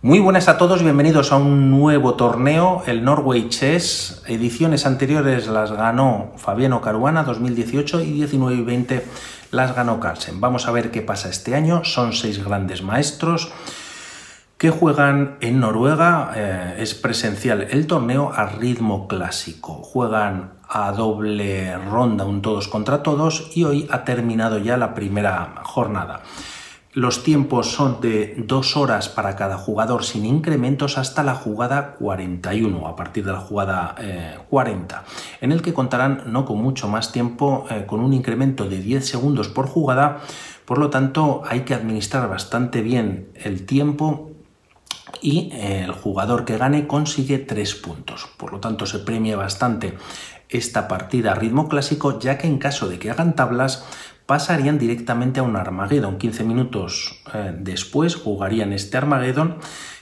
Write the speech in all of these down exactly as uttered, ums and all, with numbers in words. Muy buenas a todos, bienvenidos a un nuevo torneo, el Norway Chess. Ediciones anteriores las ganó Fabiano Caruana, dos mil dieciocho, y diecinueve y veinte las ganó Carlsen. Vamos a ver qué pasa este año. Son seis grandes maestros que juegan en Noruega. Eh, es presencial el torneo a ritmo clásico. Juegan a doble ronda, un todos contra todos, y hoy ha terminado ya la primera jornada. Los tiempos son de dos horas para cada jugador sin incrementos hasta la jugada cuarenta y uno, a partir de la jugada eh, cuarenta, en el que contarán no con mucho más tiempo, eh, con un incremento de diez segundos por jugada. Por lo tanto, hay que administrar bastante bien el tiempo y eh, el jugador que gane consigue tres puntos. Por lo tanto, se premia bastante esta partida a ritmo clásico, ya que en caso de que hagan tablas, pasarían directamente a un Armageddon. quince minutos eh, después jugarían este Armageddon,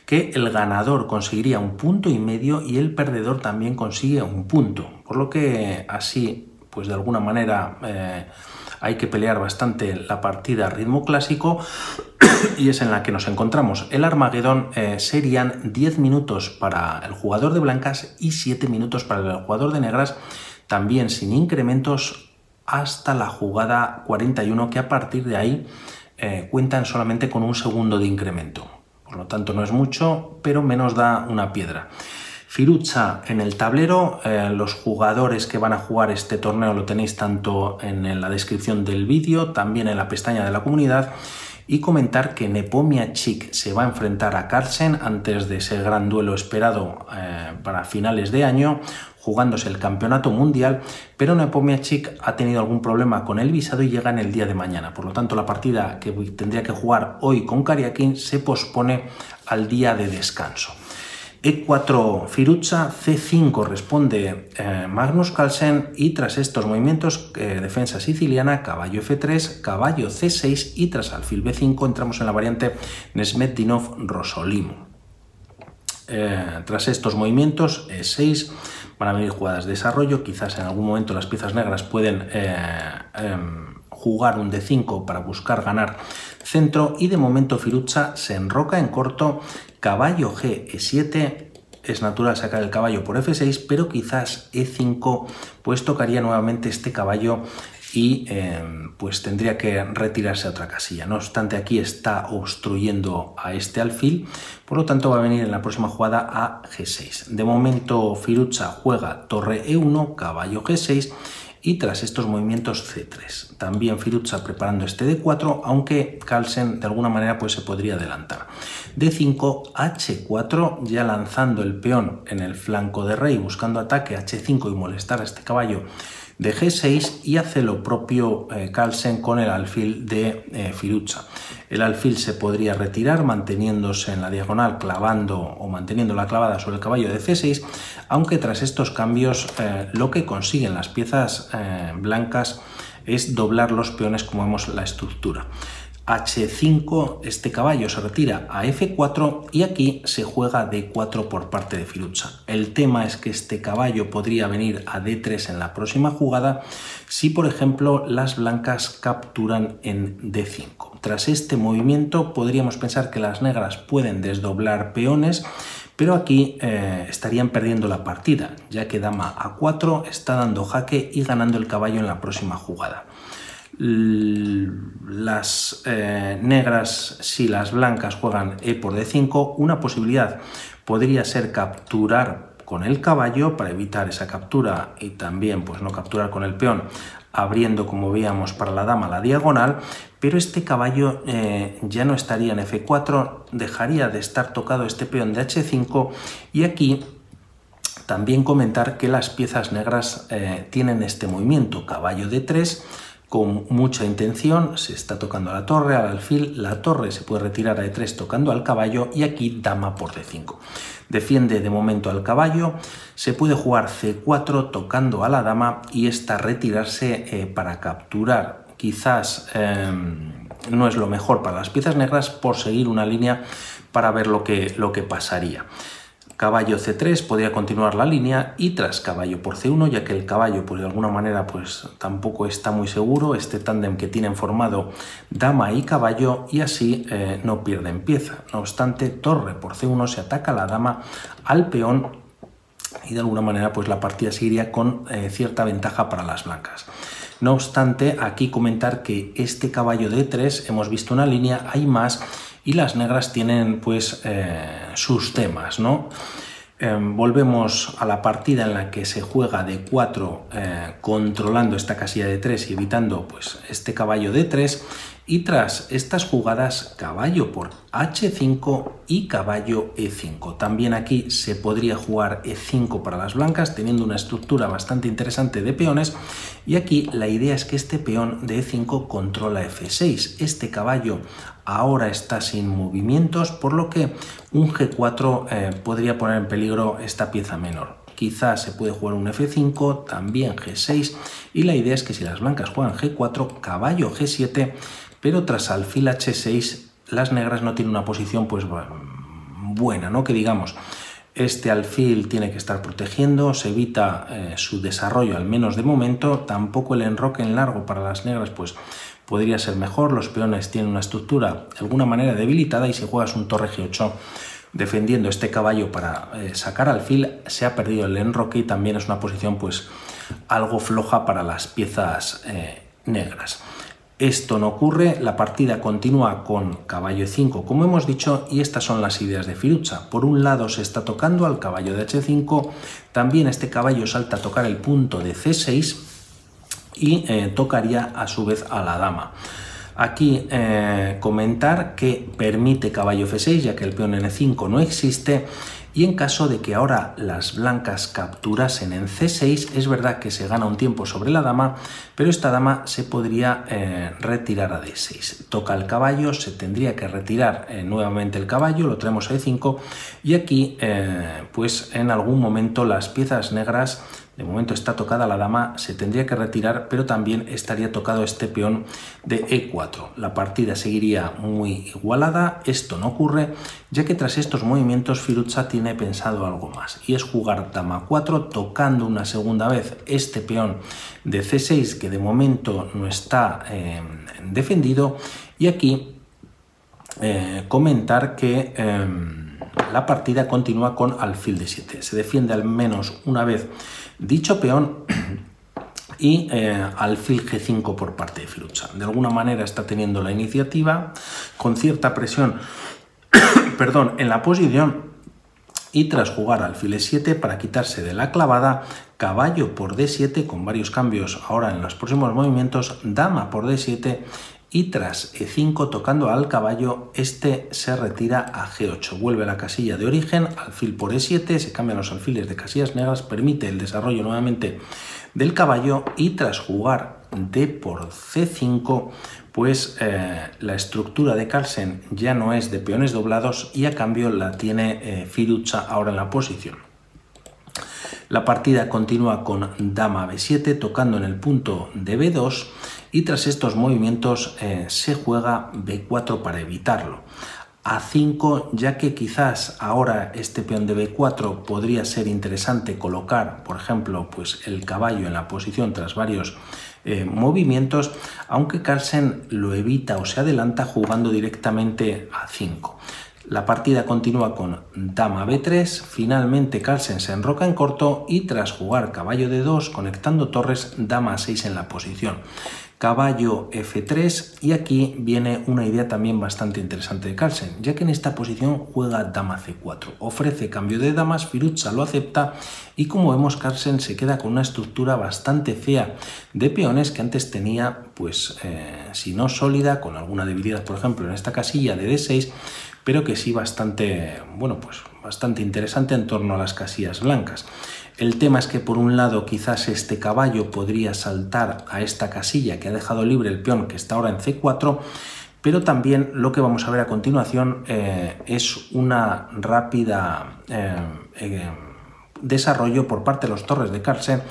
que el ganador conseguiría un punto y medio y el perdedor también consigue un punto. Por lo que así, pues de alguna manera, eh, hay que pelear bastante la partida a ritmo clásico y es en la que nos encontramos. El Armageddon eh, serían diez minutos para el jugador de blancas y siete minutos para el jugador de negras, también sin incrementos, hasta la jugada cuarenta y uno, que a partir de ahí eh, cuentan solamente con un segundo de incremento. Por lo tanto, no es mucho, pero menos da una piedra. Firouzja en el tablero. Eh, los jugadores que van a jugar este torneo lo tenéis tanto en, en la descripción del vídeo, también en la pestaña de la comunidad. Y comentar que Nepomniachtchik se va a enfrentar a Carlsen antes de ese gran duelo esperado eh, para finales de año, jugándose el campeonato mundial, pero Nepomniachtchik ha tenido algún problema con el visado y llega en el día de mañana. Por lo tanto, la partida que tendría que jugar hoy con Kariakin se pospone al día de descanso. e cuatro Firouzja, ce cinco responde eh, Magnus Carlsen, y tras estos movimientos eh, defensa siciliana, caballo efe tres, caballo ce seis, y tras alfil be cinco entramos en la variante Nezmetdinov Rossolimo. Eh, tras estos movimientos e seis van a venir jugadas de desarrollo. Quizás en algún momento las piezas negras pueden eh, eh, jugar un de cinco para buscar ganar centro, y de momento Firouzja se enroca en corto. Caballo G, e siete, es natural sacar el caballo por efe seis, pero quizás e cinco, pues tocaría nuevamente este caballo y eh, pues tendría que retirarse a otra casilla. No obstante, aquí está obstruyendo a este alfil, por lo tanto va a venir en la próxima jugada a ge seis. De momento Firouzja juega torre e uno, caballo ge seis, y tras estos movimientos ce tres. También Firouzja preparando este de cuatro, aunque Carlsen de alguna manera pues se podría adelantar. de cinco, hache cuatro, ya lanzando el peón en el flanco de rey, buscando ataque hache cinco y molestar a este caballo de ge seis, y hace lo propio eh, Carlsen con el alfil de eh, Firouzja. El alfil se podría retirar manteniéndose en la diagonal, clavando o manteniendo la clavada sobre el caballo de ce seis, aunque tras estos cambios eh, lo que consiguen las piezas eh, blancas es doblar los peones, como vemos la estructura. hache cinco, este caballo se retira a efe cuatro y aquí se juega de cuatro por parte de Firouzja. El tema es que este caballo podría venir a de tres en la próxima jugada si, por ejemplo, las blancas capturan en de cinco. Tras este movimiento podríamos pensar que las negras pueden desdoblar peones, pero aquí eh, estarían perdiendo la partida, ya que dama a cuatro está dando jaque y ganando el caballo en la próxima jugada. Las eh, negras, si las blancas juegan e por de cinco, una posibilidad podría ser capturar con el caballo para evitar esa captura y también pues no capturar con el peón, abriendo, como veíamos, para la dama la diagonal, pero este caballo eh, ya no estaría en efe cuatro, dejaría de estar tocado este peón de hache cinco, y aquí también comentar que las piezas negras eh, tienen este movimiento, caballo de tres, con mucha intención, se está tocando la torre, al alfil, la torre se puede retirar a e tres tocando al caballo y aquí dama por de cinco. Defiende de momento al caballo, se puede jugar ce cuatro tocando a la dama y esta retirarse eh, para capturar. Quizás eh, no es lo mejor para las piezas negras por seguir una línea para ver lo que, lo que pasaría. Caballo ce tres podría continuar la línea y tras caballo por ce uno, ya que el caballo pues de alguna manera pues tampoco está muy seguro, este tándem que tienen formado dama y caballo, y así eh, no pierden pieza. No obstante, torre por ce uno se ataca la dama al peón y de alguna manera pues la partida seguiría con eh, cierta ventaja para las blancas. No obstante, aquí comentar que este caballo de e tres hemos visto una línea, hay más, y las negras tienen pues eh, sus temas, ¿no? Eh, volvemos a la partida en la que se juega de cuatro eh, controlando esta casilla de tres y evitando pues este caballo de tres, y tras estas jugadas caballo por hache cinco y caballo e cinco. También aquí se podría jugar e cinco para las blancas, teniendo una estructura bastante interesante de peones, y aquí la idea es que este peón de e cinco controla efe seis. Este caballo ahora está sin movimientos, por lo que un ge cuatro eh, podría poner en peligro esta pieza menor. Quizás se puede jugar un efe cinco, también ge seis, y la idea es que si las blancas juegan ge cuatro, caballo ge siete, pero tras alfil hache seis las negras no tienen una posición pues buena, ¿no? Que digamos, este alfil tiene que estar protegiendo, se evita eh, su desarrollo, al menos de momento. Tampoco el enroque en largo para las negras pues podría ser mejor, los peones tienen una estructura de alguna manera debilitada, y si juegas un torre ge ocho defendiendo este caballo para eh, sacar alfil, se ha perdido el enroque y también es una posición pues algo floja para las piezas eh, negras. Esto no ocurre, la partida continúa con caballo e cinco, como hemos dicho, y estas son las ideas de Firouzja. Por un lado se está tocando al caballo de hache cinco, también este caballo salta a tocar el punto de ce seis, y eh, tocaría a su vez a la dama. Aquí eh, comentar que permite caballo efe seis, ya que el peón en e cinco no existe, y en caso de que ahora las blancas capturasen en ce seis, es verdad que se gana un tiempo sobre la dama, pero esta dama se podría eh, retirar a de seis. Toca el caballo, se tendría que retirar eh, nuevamente el caballo, lo traemos a e cinco, y aquí eh, pues en algún momento las piezas negras, de momento está tocada la dama, se tendría que retirar, pero también estaría tocado este peón de e cuatro. La partida seguiría muy igualada, esto no ocurre, ya que tras estos movimientos Firouzja tiene pensado algo más, y es jugar dama cuatro, tocando una segunda vez este peón de ce seis, que de momento no está eh, defendido, y aquí eh, comentar que eh, la partida continúa con alfil de siete. Se defiende al menos una vez dicho peón y eh, alfil ge cinco por parte de Firouzja. De alguna manera está teniendo la iniciativa, con cierta presión perdón, en la posición, y tras jugar alfil e siete para quitarse de la clavada, caballo por de siete con varios cambios ahora en los próximos movimientos, dama por de siete, y tras e cinco tocando al caballo, este se retira a ge ocho, vuelve a la casilla de origen, alfil por e siete, se cambian los alfiles de casillas negras, permite el desarrollo nuevamente del caballo, y tras jugar d por ce cinco, pues eh, la estructura de Carlsen ya no es de peones doblados y a cambio la tiene eh, Firouzja ahora en la posición. La partida continúa con dama be siete, tocando en el punto de be dos, y tras estos movimientos eh, se juega be cuatro para evitarlo. a cinco, ya que quizás ahora este peón de be cuatro podría ser interesante colocar, por ejemplo, pues el caballo en la posición tras varios eh, movimientos, aunque Carlsen lo evita o se adelanta jugando directamente a cinco. La partida continúa con dama be tres, finalmente Carlsen se enroca en corto y tras jugar caballo de dos conectando torres, dama seis en la posición. Caballo efe tres, y aquí viene una idea también bastante interesante de Carlsen, ya que en esta posición juega dama ce cuatro. Ofrece cambio de damas, Firouzja lo acepta y como vemos Carlsen se queda con una estructura bastante fea de peones que antes tenía, pues eh, si no sólida, con alguna debilidad, por ejemplo en esta casilla de de seis, pero que sí bastante, bueno, pues bastante interesante en torno a las casillas blancas. El tema es que por un lado quizás este caballo podría saltar a esta casilla que ha dejado libre el peón que está ahora en ce cuatro, pero también lo que vamos a ver a continuación eh, es una rápida eh, eh, desarrollo por parte de los torres de Carlsen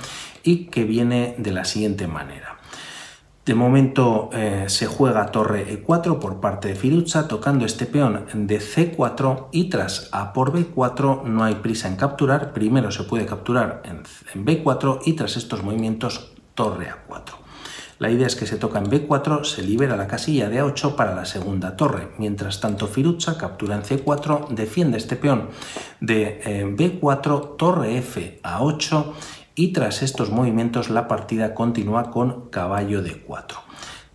y que viene de la siguiente manera. De momento eh, se juega torre e cuatro por parte de Firouzja, tocando este peón de ce cuatro y tras a por be cuatro no hay prisa en capturar. Primero se puede capturar en, en be cuatro y tras estos movimientos torre a cuatro. La idea es que se toca en be cuatro, se libera la casilla de a ocho para la segunda torre. Mientras tanto Firouzja captura en ce cuatro, defiende este peón de eh, be cuatro, torre f a ocho y tras estos movimientos la partida continúa con caballo de cuatro.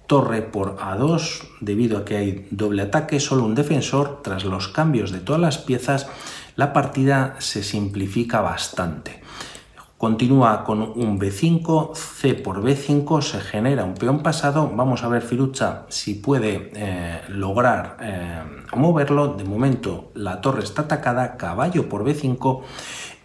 Torre por a dos, debido a que hay doble ataque, solo un defensor. Tras los cambios de todas las piezas, la partida se simplifica bastante. Continúa con un be cinco, c por be cinco, se genera un peón pasado. Vamos a ver Firouzja si puede eh, lograr eh, moverlo. De momento la torre está atacada, caballo por be cinco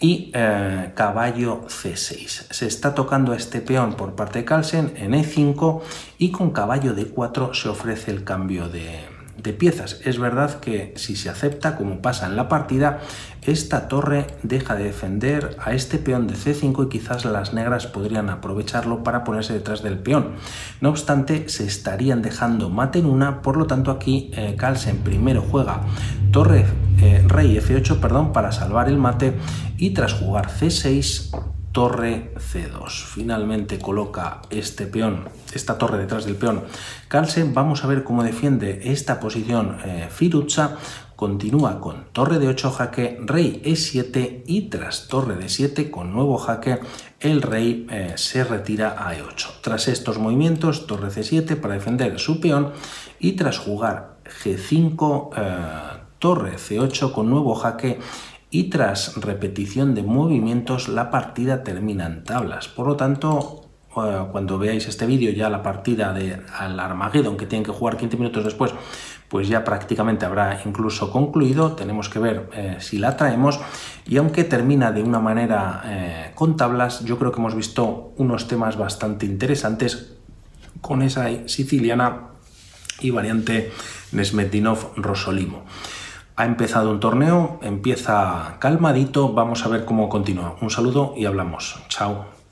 y eh, caballo ce seis. Se está tocando a este peón por parte de Carlsen en e cinco y con caballo de cuatro se ofrece el cambio de, de piezas. Es verdad que si se acepta, como pasa en la partida, esta torre deja de defender a este peón de ce cinco y quizás las negras podrían aprovecharlo para ponerse detrás del peón. No obstante, se estarían dejando mate en una, por lo tanto aquí eh, Carlsen primero juega torre Eh, rey efe ocho perdón, para salvar el mate y tras jugar ce seis, torre ce dos. Finalmente coloca este peón, esta torre detrás del peón Carlsen. Vamos a ver cómo defiende esta posición eh, Firouzja. Continúa con torre de ocho jaque, rey e siete y tras torre de siete con nuevo jaque el rey eh, se retira a e ocho. Tras estos movimientos torre ce siete para defender su peón y tras jugar ge cinco, eh, torre ce ocho con nuevo jaque y tras repetición de movimientos la partida termina en tablas. Por lo tanto, cuando veáis este vídeo ya la partida de al Armageddon, que tienen que jugar quince minutos después, pues ya prácticamente habrá incluso concluido. Tenemos que ver eh, si la traemos, y aunque termina de una manera eh, con tablas, yo creo que hemos visto unos temas bastante interesantes con esa siciliana y variante Nezmetdinov Rossolimo. Ha empezado un torneo, empieza calmadito, vamos a ver cómo continúa. Un saludo y hablamos. Chao.